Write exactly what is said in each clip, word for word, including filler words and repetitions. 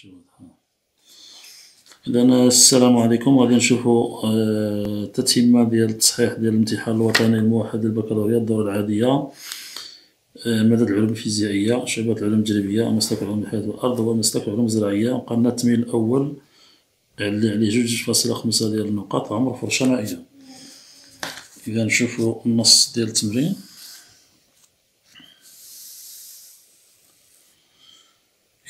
شي واضحة. إذا السلام عليكم، غادي نشوفوا آه تتمة ديال التصحيح ديال الامتحان الوطني الموحد للبكالوريا الدورة العادية، آه مادة العلوم الفيزيائية، شعبة العلوم التجريبية، مسلك العلوم الحياة والأرض، ومسلك العلوم الزراعية. وقالنا التمرين الأول اللي عليه جوج فاصلة خمسة ديال النقاط، عمر فرشاة مائية. إذا نشوفوا النص ديال التمرين.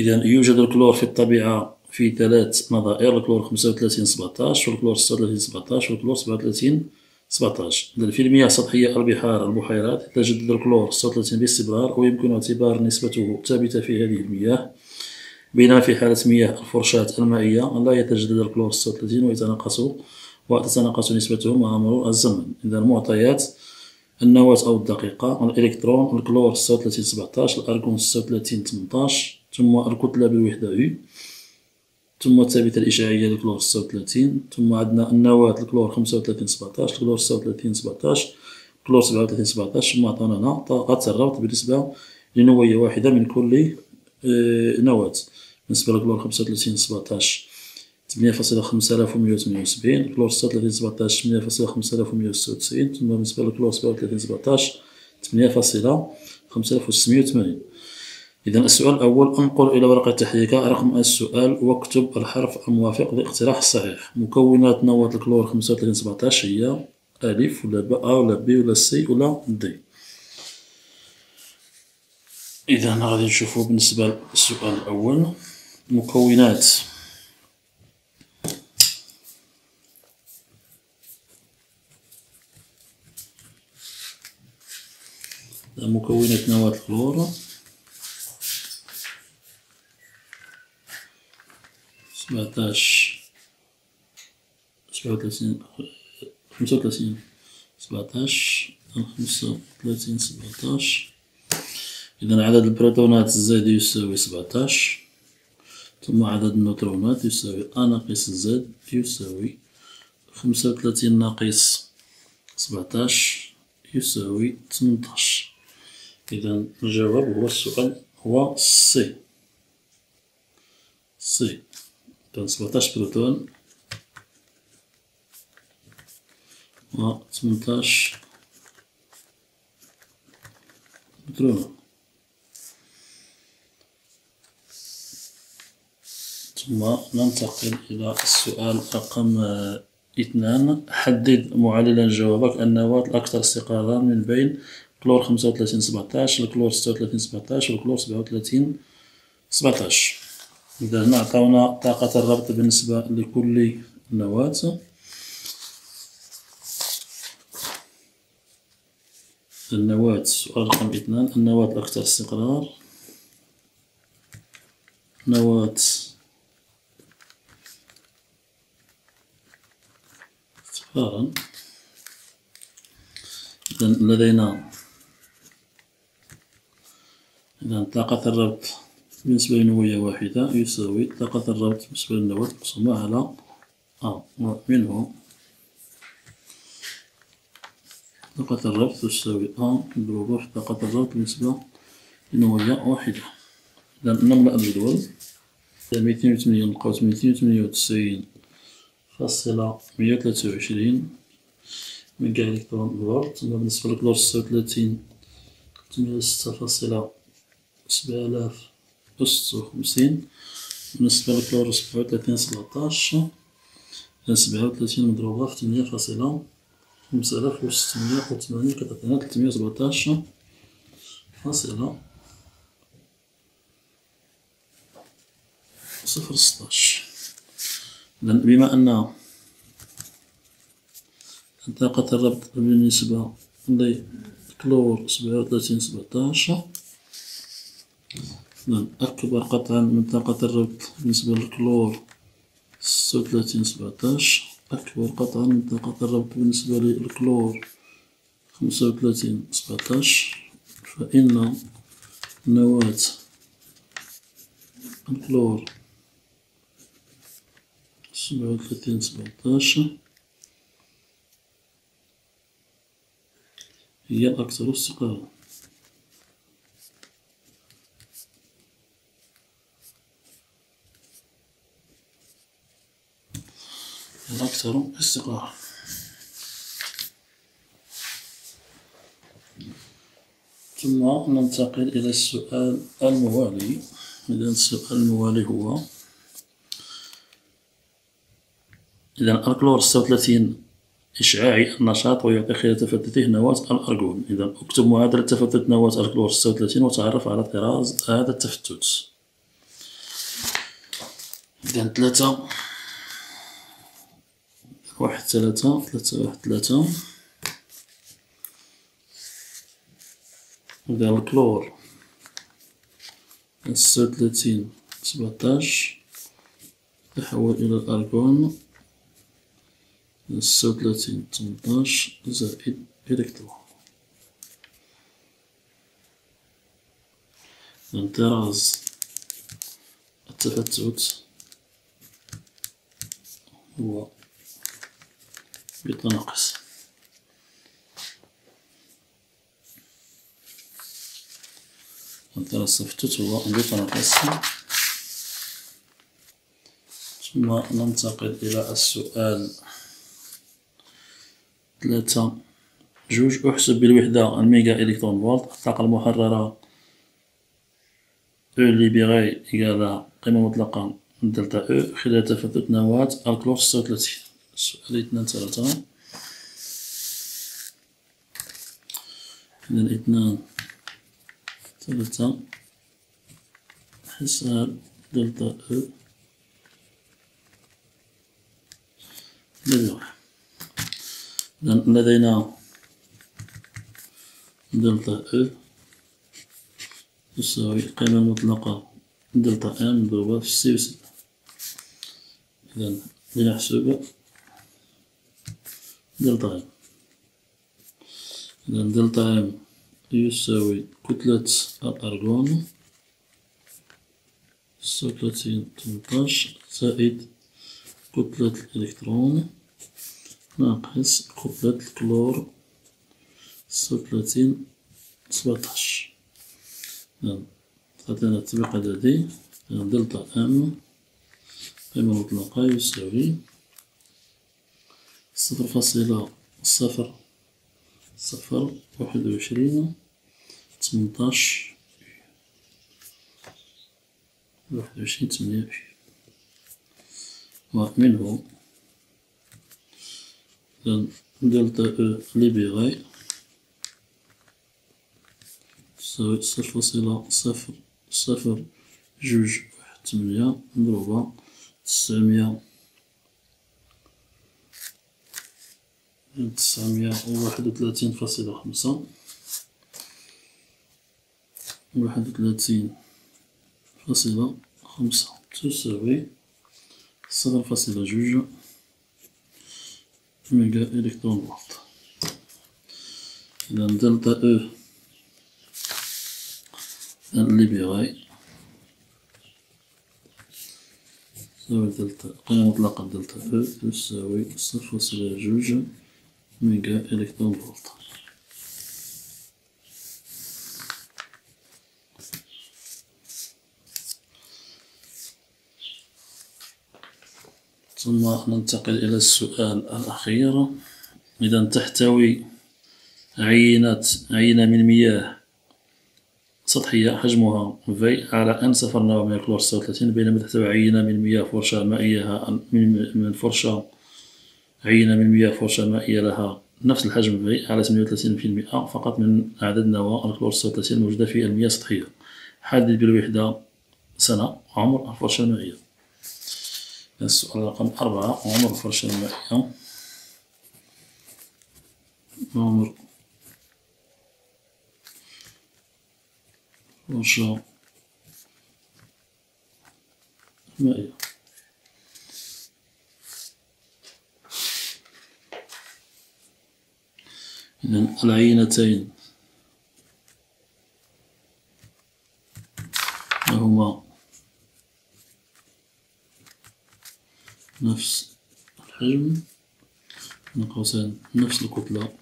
إذا يوجد الكلور في الطبيعة في ثلاث نظائر، الكلور خمسة وثلاثين سبعطاش، والكلور ستة وثلاثين سبعطاش، والكلور سبعة وثلاثين سبعطاش. إذا في المياه السطحية، البحار، البحيرات، يتجدد الكلور ستة وثلاثين باستمرار، ويمكن اعتبار نسبته ثابتة في هذه المياه، بينما في حالة مياه الفرشاة المائية لا يتجدد الكلور ستة وثلاثين ويتناقص وتتناقص نسبته مع مرور الزمن. إذا المعطيات: النواة أو الدقيقة، الإلكترون، الكلور ستة وثلاثين سبعطاش، الأرجون ستة وثلاثين ثمنطاش، ثم الكتلة بالوحدة يو، ثم الثابتة الإشعاعية للكلور ستة وثلاثين، ثم عندنا النواة الكلور خمسة وثلاثين سبعطاش، الكلور ستة وثلاثين سبعطاش، الكلور سبعة وثلاثين سبعطاش. ثم عطانا هنا طاقة الربط بالنسبة لنوية واحدة من كل نواة. بالنسبة للكلور خمسة وثلاثين سبعطاش ثمانية فاصلة خمسة آلاف ومية وثمانية وسبعين، الكلور ستة وثلاثين سبعطاش ثمانية فاصلة خمسة آلاف ومية وستة وتسعين، ثم بالنسبة للكلور سبعة وثلاثين سبعطاش ثمانية فاصلة خمسة آلاف وستمية وثمانين. إذا السؤال الأول: انقل إلى ورقة تحريك رقم السؤال واكتب الحرف الموافق للاقتراح الصحيح. مكونات نواة الكلور خمسة وثلاثين سبعطاش هي ألف ولا باء ولا بي ولا سي ولا دي. إذا غادي نشوفو بالنسبة للسؤال الأول مكونات مكونات نواة الكلور سبعطاش سبعة وثلاثين خمسة وثلاثين سبعطاش خمسة وثلاثين سبعطاش. إذا عدد البروتونات زد يساوي سبعطاش، ثم عدد النيوترونات يساوي أ ناقص زد يساوي خمسة وثلاثين ناقص سبعطاش يساوي ثمنطاش. إذا الجواب هو السؤال هو سي سي. إذا سبعطاش بروتون و ثمنطاش نيوترون، ثم ننتقل إلى السؤال رقم اثنان: حدد معللا جوابك النواة الأكثر استقرارا من بين كلور خمسة وثلاثين سبعطاش، الكلور ستة وثلاثين سبعطاش، والكلور سبعة وثلاثين سبعطاش. إذا هنا عطاونا طاقة الربط بالنسبة لكل نواة. النواة سؤال رقم اثنان: النواة الأكثر استقرار، نواة استقرارا. إذا لدينا إذا طاقة الربط بالنسبة لنوية واحدة يساوي طاقة الربط بالنسبة للنواة مقسومة على أ، منه طاقة الربط تساوي أ مضروبة في طاقة الربط بالنسبة لنوية واحدة. إذا نملأ الجدول. ميتين وثمانية نلقاو ميتين وثمانية وتسعين فاصلة مية وثلاثة وعشرين من كاع إلكترون الربط. بالنسبة للكلور ستة وثلاثين ثمانية وستة فاصلة سبعة آلاف ستة وخمسين، بالنسبة للكلور سبعة وثلاثين سبعطاش، سبعة وثلاثين مضروبة في ثمانية فاصلة خمسة آلاف وستمية وثمانين كتعطينا ثلاثمية وسبعطاش فاصلة صفر ستاش. إذا بما أن طاقة الربط بالنسبة للكلور سبعة وثلاثين سبعطاش أكبر قطعا من طاقة الربط بالنسبة للكلور ستة وثلاثين سبعطاش، أكبر قطعا من طاقة الربط بالنسبة للكلور خمسة وثلاثين سبعطاش، فإن نواة الكلور سبعة وثلاثين سبعطاش هي أكثر استقرارا. الأكثر استقرارا. ثم ننتقل إلى السؤال الموالي. إذن السؤال الموالي هو إذن الكلور ستة وثلاثين إشعاعي النشاط ويعطي خلال تفتته نواة الأرجون. إذن اكتب معادلة تفتت نواة الكلور ستة وثلاثين وتعرف على طراز هذا التفتت. إذن ثلاثة واحد ثلاثة ثلاثة واحد ثلاثة. إذن الكلور ستة وثلاثين سبعطاش تحول إلى الأرجون ستة وثلاثين تمنطاش زائد إلكترون. إذن طراز التفتت هو بيتناقص. إذن طراز التفتت هو بيتناقص. ثم ننتقل إلى السؤال ثلاثة جوج. أحسب بالوحدة الميجا إلكترون فولت الطاقة المحررة أو ليبيغي إيكالا قيمة مطلقة من دلتا أو خلال تفتت نواة الكلور ستة وثلاثين. السؤال اثنان ثلاثة. إذن اثنان ثلاثة حساب دلتا أو ليبيغي. إذن لدينا دلتا أو تساوي القيمة المطلقة دلتا أم مضروبة في السلسلة. إذن لنحسب دلتا أم. إذن دلتا أم يساوي كتلة الأرجون ستة وثلاثين تمنطاش زائد كتلة الإلكترون ناقص كتلة الكلور ستة وثلاثين سبعطاش. إذن تعطينا التطبيق العددي. إذن دلتا أم قيمة مطلقة يساوي صفر فاصلة صفر صفر واحد وعشرين تمنطاش واحد وعشرين تمنية ومنه دلتا أو ليبيغي تساوي صفر فاصلة صفر صفر جوج واحد تمنية مضروبة تسعمية تسعمية وواحد وثلاثين فاصلة خمسة واحد وثلاثين فاصلة خمسة تساوي صفر فاصلة جوج ميجا إلكترون فولت. إذن دلتا أو ليبيغي تساوي دلتا قيمة مطلقة دلتا أو تساوي صفر فاصلة جوج ميجا إلكترون فولت. ثم ننتقل إلى السؤال الأخير. إذا تحتوي عينة عينة من مياه سطحية حجمها في على أن صفر نوع من الكلور ستة وثلاثين، بينما تحتوي عينة من مياه فرشاة مائية من فرشاة عينة من مياه فرشاة مائية لها نفس الحجم في على ثمانية وثلاثين بالمئة فقط من عدد نواة الكلور ستة وثلاثين الموجودة في المياه السطحية. حدد بالوحدة سنة عمر الفرشاة المائية. السؤال رقم أربعة عمر الفرشاة المائية. عمر الفرشاة المائية. إذن العينتين لهما نفس الحجم من قوسين نفس الكتلة.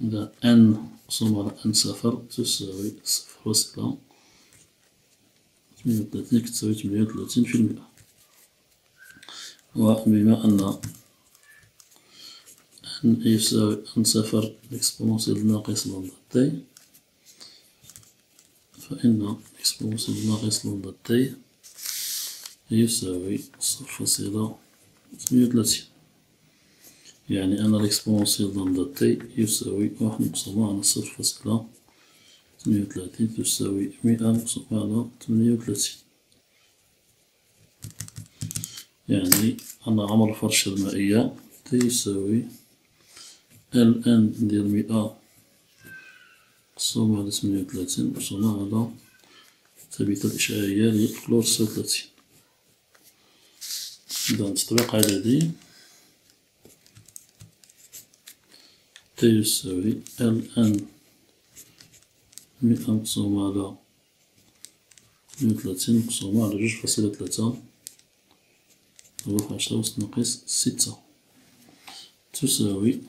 إذا أن قسم على أن صفر تساوي صفر فاصلة ثمانية وثلاثين تساوي ثمانية وثلاثين في المئة. وبما أن أن يساوي أن صفر إكسبونسيال ناقص لندا تي، فإن إكسبونسيال ناقص لندا تي يساوي صفر فاصلة ثمانية وثلاثين. يعني أن الإكسبونسيال لندا تي يساوي واحد مقسوم على صفر فاصلة ثمانية وثلاثين تساوي مئة مقسوم على ثمانية وثلاثين. يعني أن عمر الفرشة المائية تساوي ال ان ديال مئة مقسوم على ثمانية وثلاثين مقسوم على الثابتة الإشعاعية للكلور ستة وثلاثين. إذا تطبيق عددي تساوي ال ان مئة مقسوم على ثمانية وثلاثين مقسوم على جوج فاصلة ثلاثة ضرب في عشرة وسط ناقص ستة تساوي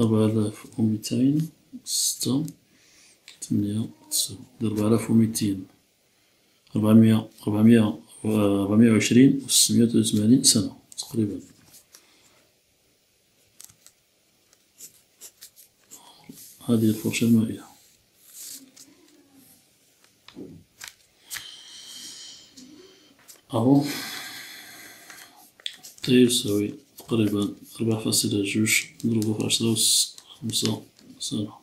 أربعة آلاف ومئتين ستة ثمانية تسعة أربعة آلاف ومئتين أربعمية أربعمية أربعمية وعشرين وستمية وثمانين سنة تقريبا. هذه الفرشة المائية. أهو تساوي تقريبا أربعة فاصلة جوج ضرب في عشرة وخمسة سنة.